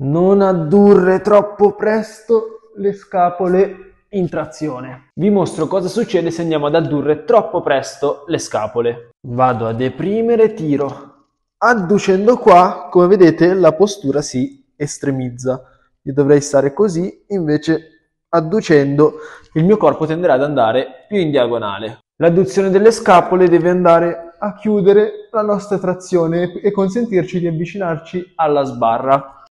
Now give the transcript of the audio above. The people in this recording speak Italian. Non addurre troppo presto le scapole in trazione. Vi mostro cosa succede se andiamo ad addurre troppo presto le scapole. Vado a deprimere, tiro. Adducendo qua, come vedete, la postura si estremizza. Io dovrei stare così, invece adducendo il mio corpo tenderà ad andare più in diagonale. L'adduzione delle scapole deve andare a chiudere la nostra trazione e consentirci di avvicinarci alla sbarra.